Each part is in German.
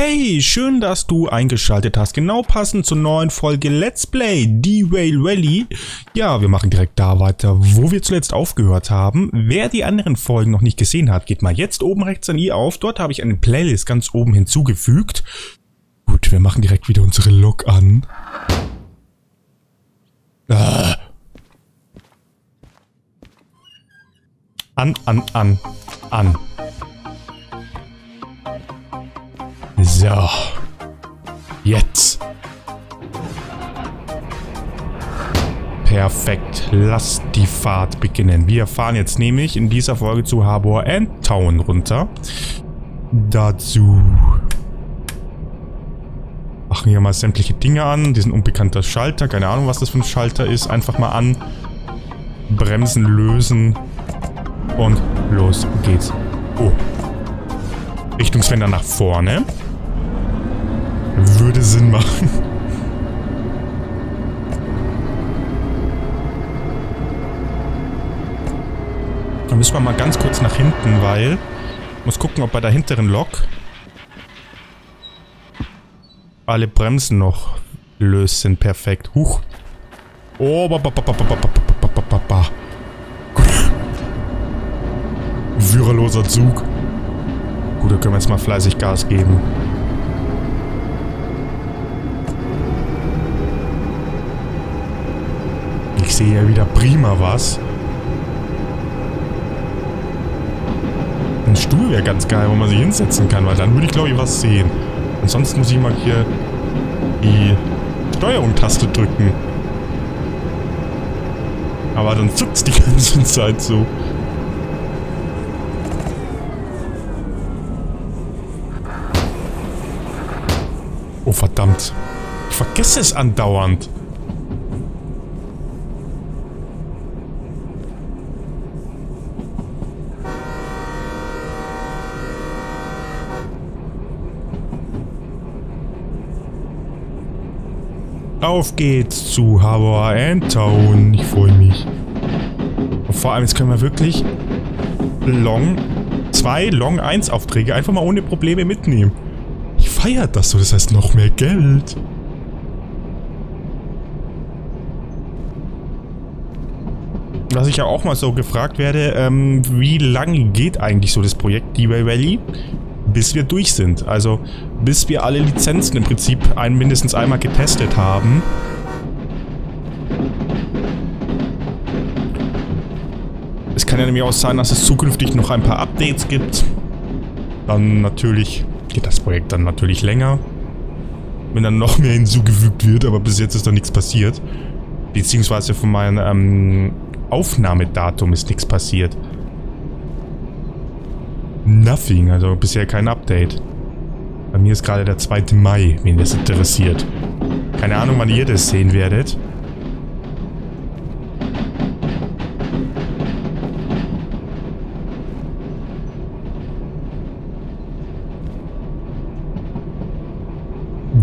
Hey, schön, dass du eingeschaltet hast. Genau passend zur neuen Folge Let's Play Derail Valley. Ja, wir machen direkt da weiter, wo wir zuletzt aufgehört haben. Wer die anderen Folgen noch nicht gesehen hat, geht mal jetzt oben rechts an i auf. Dort habe ich eine Playlist ganz oben hinzugefügt. Gut, wir machen direkt wieder unsere Lok an. An. So. Jetzt. Perfekt. Lasst die Fahrt beginnen. Wir fahren jetzt nämlich in dieser Folge zu Harbor and Town runter. Dazu machen wir mal sämtliche Dinge an. Diesen unbekannten Schalter. Keine Ahnung, was das für ein Schalter ist. Einfach mal an. Bremsen lösen. Und los geht's. Oh. Richtungswender nach vorne. Würde Sinn machen. Dann müssen wir mal ganz kurz nach hinten, weil ich muss gucken, ob bei der hinteren Lok alle Bremsen noch löst sind. Perfekt. Huch. Oh, führerloser Zug. Gut, da können wir jetzt mal fleißig Gas geben. Ich sehe ja wieder prima was. Ein Stuhl wäre ganz geil, wo man sich hinsetzen kann, weil dann würde ich glaube ich was sehen. Ansonsten muss ich mal hier die Steuerung-Taste drücken. Aber dann zuckt es die ganze Zeit so. Oh, verdammt. Ich vergesse es andauernd. Auf geht's zu Harbor and Town. Ich freue mich. Und vor allem, jetzt können wir wirklich Long 1 Aufträge einfach mal ohne Probleme mitnehmen. Feiert das so, das heißt noch mehr Geld. Was ich ja auch mal so gefragt werde, wie lange geht eigentlich so das Projekt Derail Valley, bis wir durch sind? Also bis wir alle Lizenzen im Prinzip mindestens einmal getestet haben. Es kann ja nämlich auch sein, dass es zukünftig noch ein paar Updates gibt. Dann natürlich geht das Projekt dann natürlich länger, wenn dann noch mehr hinzugefügt wird, aber bis jetzt ist da nichts passiert. Beziehungsweise von meinem Aufnahmedatum ist nichts passiert. Nothing, also bisher kein Update. Bei mir ist gerade der 2. Mai, wen das interessiert. Keine Ahnung, wann ihr das sehen werdet.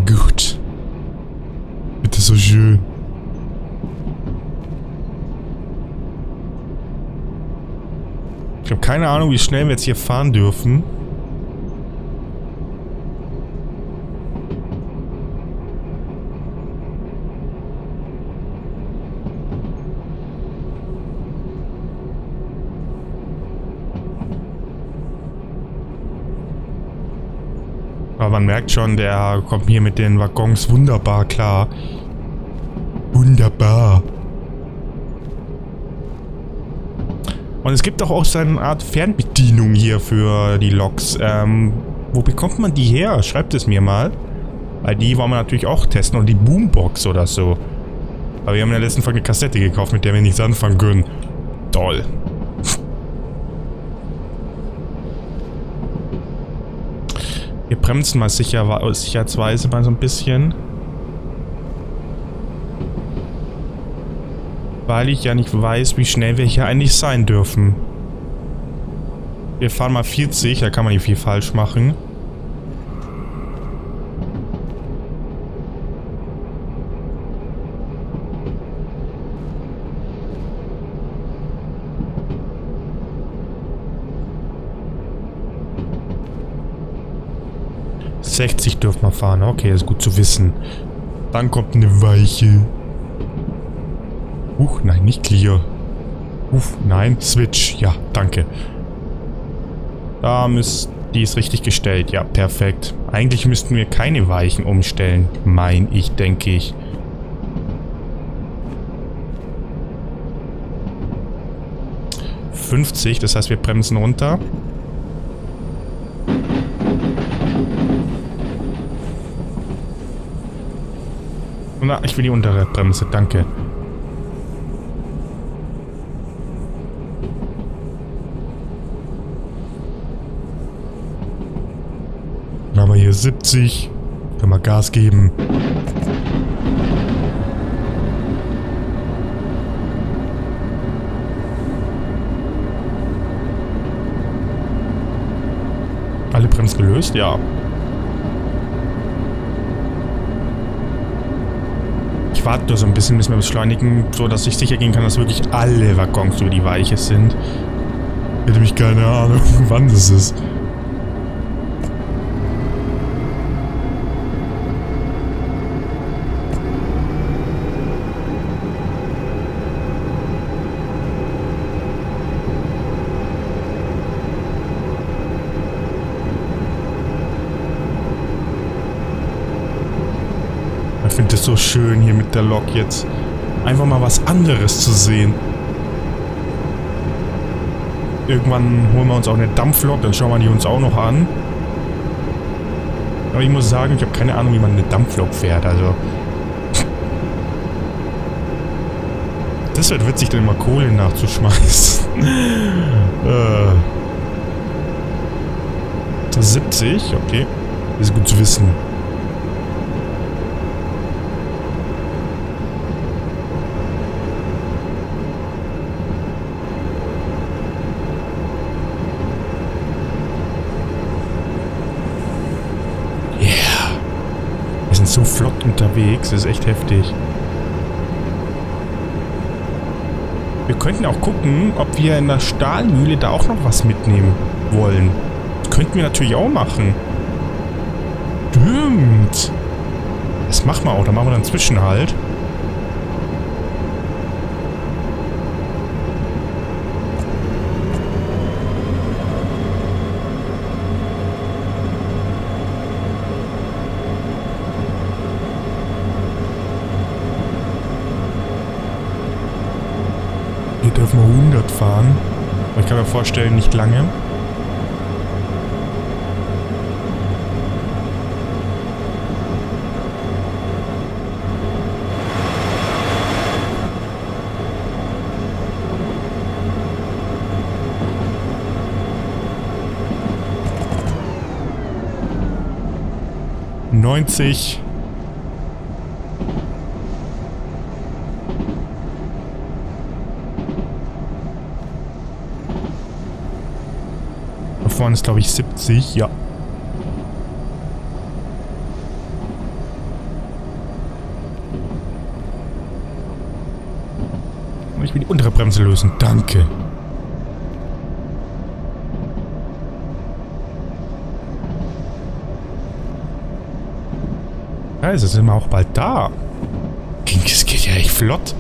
Gut. Bitte so schön. Ich habe keine Ahnung, wie schnell wir jetzt hier fahren dürfen. Man merkt schon, der kommt hier mit den Waggons wunderbar klar. Wunderbar. Und es gibt auch so eine Art Fernbedienung hier für die Loks. Wo bekommt man die her? Schreibt es mir mal. Weil die wollen wir natürlich auch testen. Und die Boombox oder so. Aber wir haben in der letzten Folge eine Kassette gekauft, mit der wir nichts anfangen können. Toll. Wir bremsen mal sicherheitsweise mal so ein bisschen. Weil ich ja nicht weiß, wie schnell wir hier eigentlich sein dürfen. Wir fahren mal 40, da kann man nicht viel falsch machen. 60 dürfen wir fahren. Okay, ist gut zu wissen. Dann kommt eine Weiche. Nein, nicht clear. Nein, Switch. Ja, danke. Da müsst... Die ist richtig gestellt. Ja, perfekt. Eigentlich müssten wir keine Weichen umstellen. Mein ich, denke ich. Das heißt, wir bremsen runter. Na, ich will die untere Bremse, danke. Dann haben wir hier 70. Können wir Gas geben. Alle Bremsen gelöst? Ja. Ich warte nur so ein bisschen, bis wir beschleunigen, so dass ich sicher gehen kann, dass wirklich alle Waggons über die Weiche sind. Ich hätte mich keine Ahnung, wann das ist. Ich finde es so schön hier mit der Lok jetzt. Einfach mal was anderes zu sehen. Irgendwann holen wir uns auch eine Dampflok, dann schauen wir die uns auch noch an. Aber ich muss sagen, ich habe keine Ahnung, wie man eine Dampflok fährt, also. Das wird witzig, dann immer Kohle nachzuschmeißen. 70, okay. Ist gut zu wissen. So flott unterwegs, das ist echt heftig. Wir könnten auch gucken, ob wir in der Stahlmühle da auch noch was mitnehmen wollen. Das könnten wir natürlich auch machen. Stimmt. Das machen wir auch, da machen wir dann einen Zwischenhalt. Dürfen wir 100 fahren. Ich kann mir vorstellen, nicht lange. Neunzig. 70, ja. Ich will die untere Bremse lösen, danke. Also sind wir auch bald da. Es geht ja echt flott.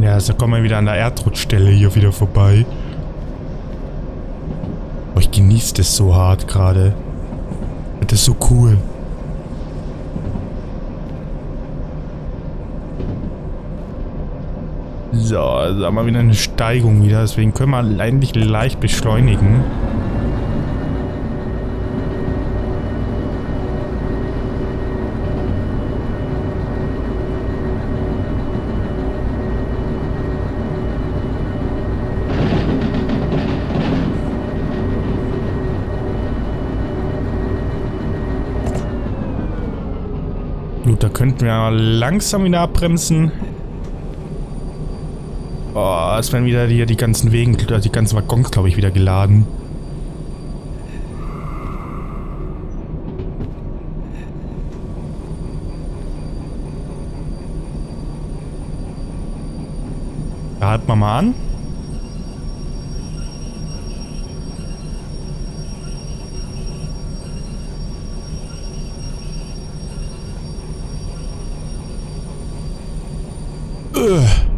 Ja, so kommen wir wieder an der Erdrutschstelle hier wieder vorbei. Oh, ich genieße das so hart gerade. Das ist so cool. So, also haben wir wieder eine Steigung wieder. Deswegen können wir eigentlich leicht beschleunigen. Da könnten wir langsam wieder abbremsen. Oh, es werden wieder die ganzen Wegen, die ganzen Waggons, glaube ich, wieder geladen. Da halten wir mal an.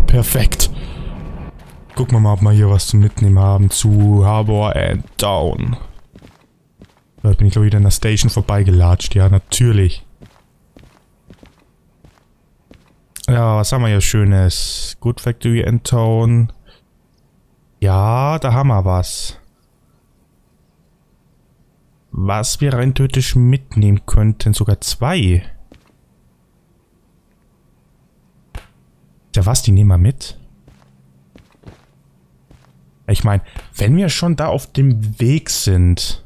Perfekt. Gucken wir mal, ob wir hier was zum Mitnehmen haben zu Harbor and Town. Da bin ich, glaube ich, wieder an der Station vorbeigelatscht. Ja, natürlich. Ja, was haben wir hier Schönes? Good Factory and Town. Ja, da haben wir was. Was wir rein theoretisch mitnehmen könnten. Sogar zwei. Ja, was? Die nehmen wir mit? Ich meine, wenn wir schon da auf dem Weg sind.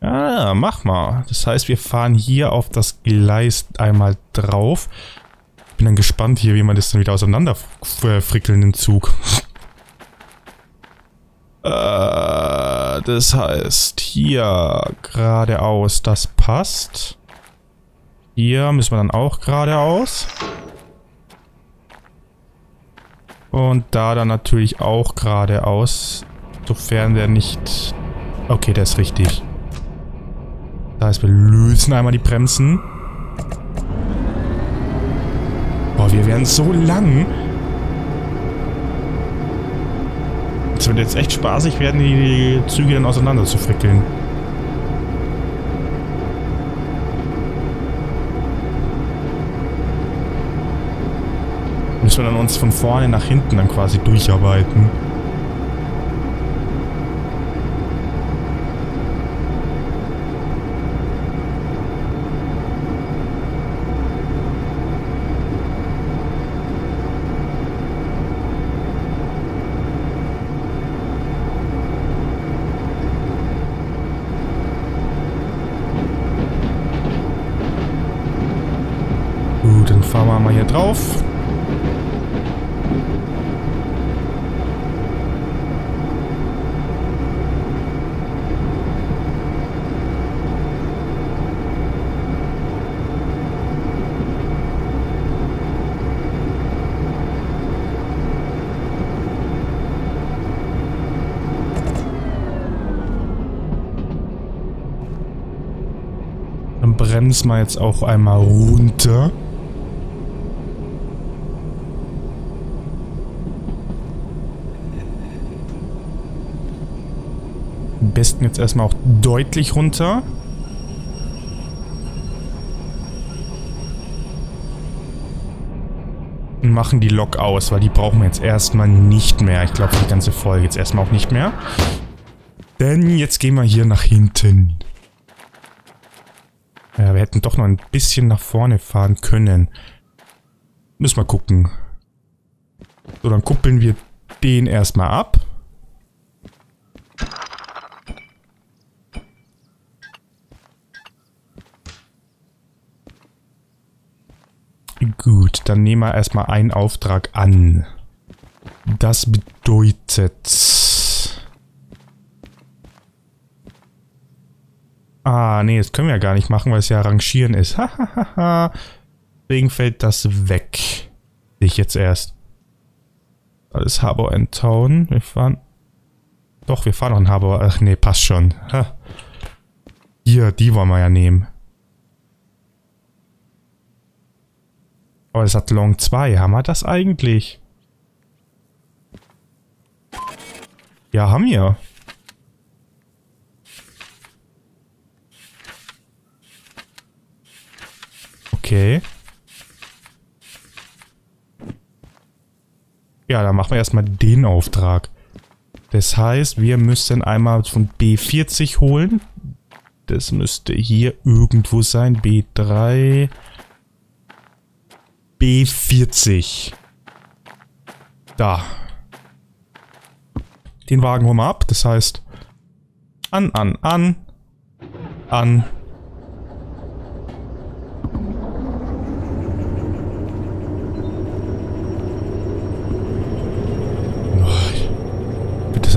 Ah, mach mal. Das heißt, wir fahren hier auf das Gleis einmal drauf. Bin dann gespannt hier, wie man das dann wieder auseinander frickeln im Zug. Das heißt, hier geradeaus, das passt. Hier müssen wir dann auch geradeaus. Und da dann natürlich auch geradeaus, sofern der nicht... Okay, der ist richtig. Das heißt, wir lösen einmal die Bremsen. Boah, wir werden so lang. Es wird jetzt echt spaßig werden, die Züge dann auseinander zu frickeln. Müssen wir dann uns von vorne nach hinten dann quasi durcharbeiten. Gut, dann fahren wir mal hier drauf. Bremsen wir jetzt auch einmal runter. Am besten jetzt erstmal auch deutlich runter. Und machen die Lok aus, weil die brauchen wir jetzt erstmal nicht mehr. Ich glaube, die ganze Folge jetzt erstmal auch nicht mehr. Denn jetzt gehen wir hier nach hinten. Ja, wir hätten doch noch ein bisschen nach vorne fahren können. Müssen wir gucken. So, dann kuppeln wir den erstmal ab. Gut, dann nehmen wir erstmal einen Auftrag an. Das bedeutet... Ah, nee, das können wir ja gar nicht machen, weil es ja rangieren ist. Hahaha. Deswegen fällt das weg. Sehe ich jetzt erst. Das ist Harbor and Town. Wir fahren... Doch, wir fahren noch in Harbor. Ach nee, passt schon. Ha. Hier, die wollen wir ja nehmen. Aber das hat Long 2. Haben wir das eigentlich? Ja, haben wir. Okay. Ja, dann machen wir erstmal den Auftrag. Das heißt, wir müssen einmal von B40 holen. Das müsste hier irgendwo sein. B3. B40. Da. Den Wagen holen wir ab. Das heißt, an.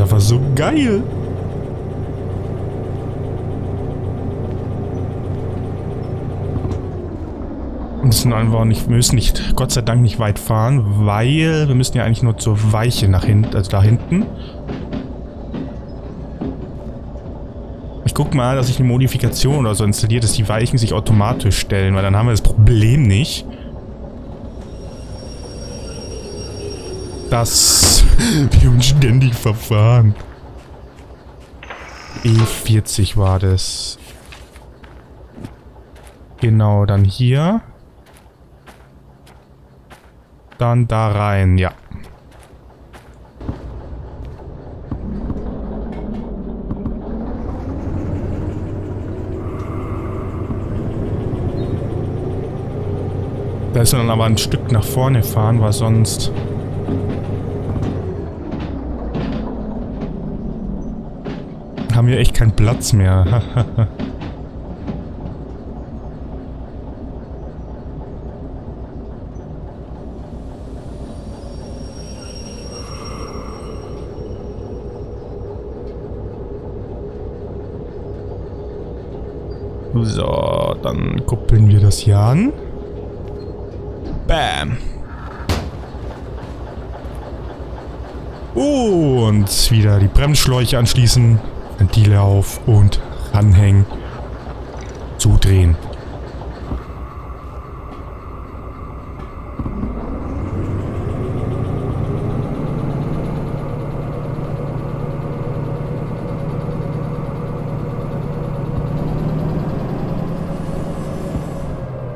einfach so geil. Wir müssen einfach nicht, wir müssen nicht, Gott sei Dank nicht weit fahren, weil wir müssen ja eigentlich nur zur Weiche nach hinten, also da hinten. Ich guck mal, dass ich eine Modifikation oder so installiert, dass die Weichen sich automatisch stellen, weil dann haben wir das Problem nicht. Dass wir uns ständig verfahren. E40 war das. Genau, dann hier. Dann da rein, ja. Da müssen wir dann aber ein Stück nach vorne fahren, weil sonst... haben wir echt keinen Platz mehr. So, dann kuppeln wir das hier an. Bam. Und wieder die Bremsschläuche anschließen. Ventile auf und ranhängen. Zudrehen.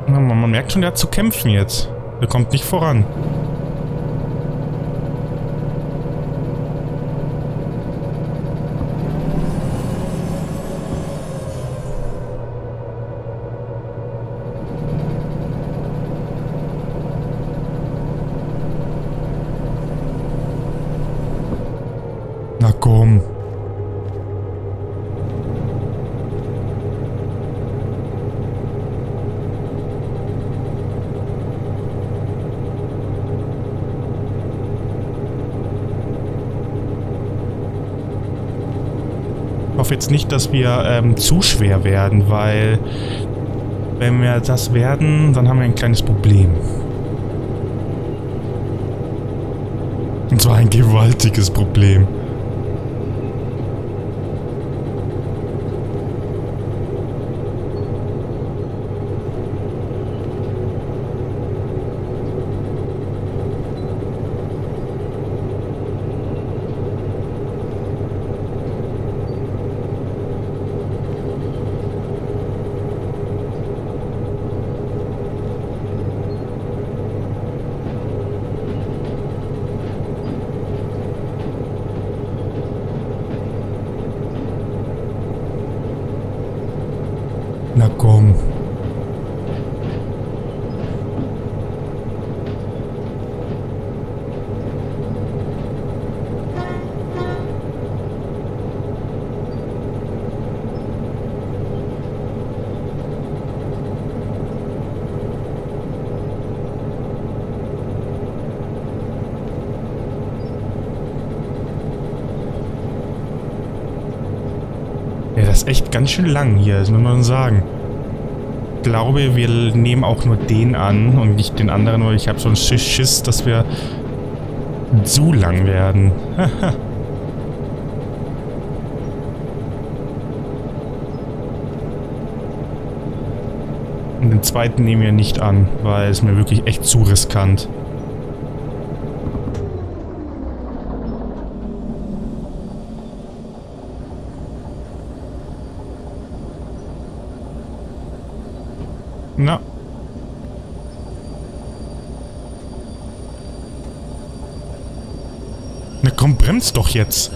Man merkt schon, der hat zu kämpfen jetzt. Der kommt nicht voran. Na komm. Ich hoffe jetzt nicht, dass wir zu schwer werden, weil wenn wir das werden, dann haben wir ein kleines Problem. Und zwar ein gewaltiges Problem. Na komm. Das ist echt ganz schön lang hier, das muss man sagen. Ich glaube, wir nehmen auch nur den an und nicht den anderen, weil ich habe so einen Schiss, dass wir zu lang werden. Und den zweiten nehmen wir nicht an, weil es mir wirklich echt zu riskant ist. Na. Na komm, bremst doch jetzt.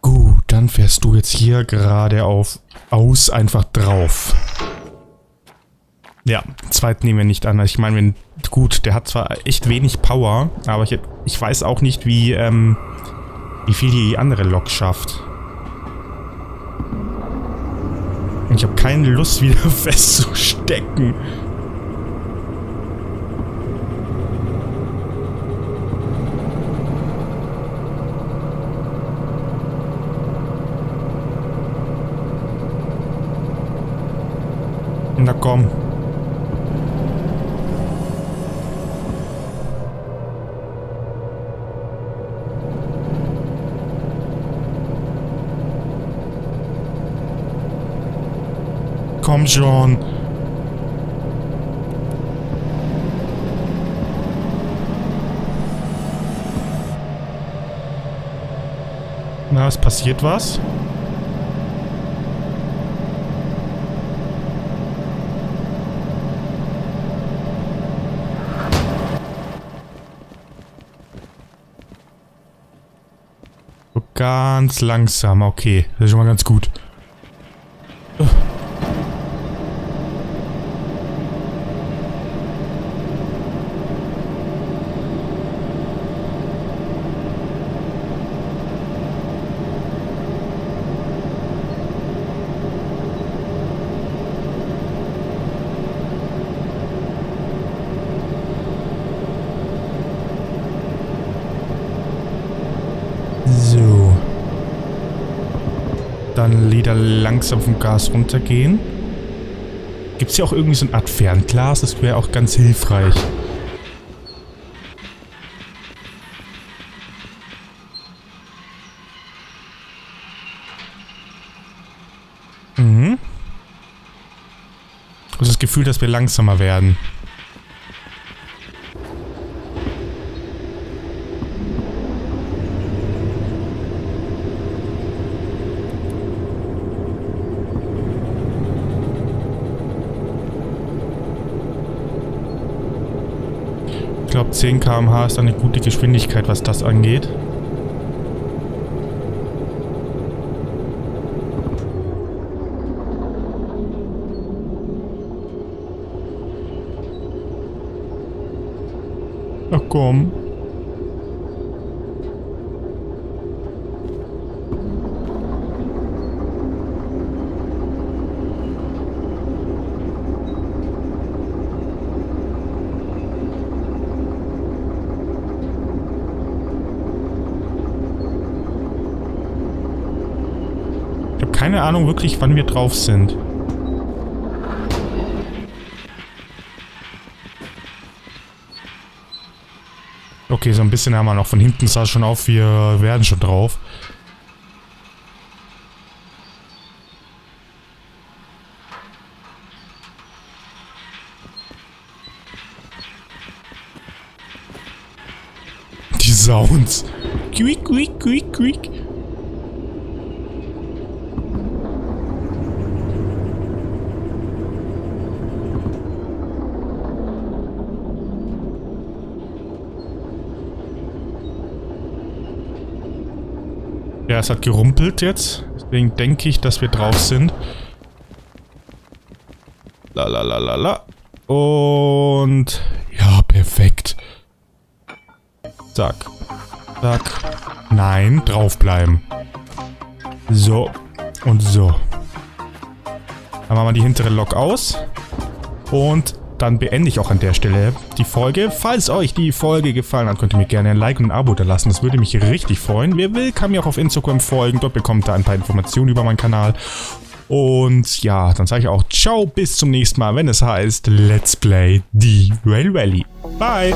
Gut, dann fährst du jetzt hier gerade auf aus einfach drauf. Ja, den zweiten nehmen wir nicht an. Ich meine, wenn, gut, der hat zwar echt wenig Power, aber ich weiß auch nicht, wie viel die andere Lok schafft. Und ich habe keine Lust, wieder festzustecken. Na komm. Komm schon. Na, es passiert was? So ganz langsam, okay. Das ist schon mal ganz gut. Dann wieder langsam vom Gas runtergehen. Gibt es hier auch irgendwie so eine Art Fernglas? Das wäre auch ganz hilfreich. Mhm. Ich habe das Gefühl, dass wir langsamer werden. Ich glaube, 10 km/h ist eine gute Geschwindigkeit, was das angeht. Ach komm. Keine Ahnung wirklich, wann wir drauf sind. Okay, so ein bisschen haben wir noch. Von hinten sah es schon auf, wir werden schon drauf. Die Sounds. Quick, quick, quick, quick. Ja, es hat gerumpelt jetzt. Deswegen denke ich, dass wir drauf sind. Lalalala. Und... ja, perfekt. Zack. Zack. Nein, draufbleiben. So. Und so. Dann machen wir die hintere Lok aus. Und dann beende ich auch an der Stelle die Folge. Falls euch die Folge gefallen hat, könnt ihr mir gerne ein Like und ein Abo da lassen. Das würde mich richtig freuen. Wer will, kann mir auch auf Instagram folgen. Dort bekommt ihr ein paar Informationen über meinen Kanal. Und ja, dann sage ich auch ciao, bis zum nächsten Mal, wenn es heißt Let's Play Derail Valley. Bye!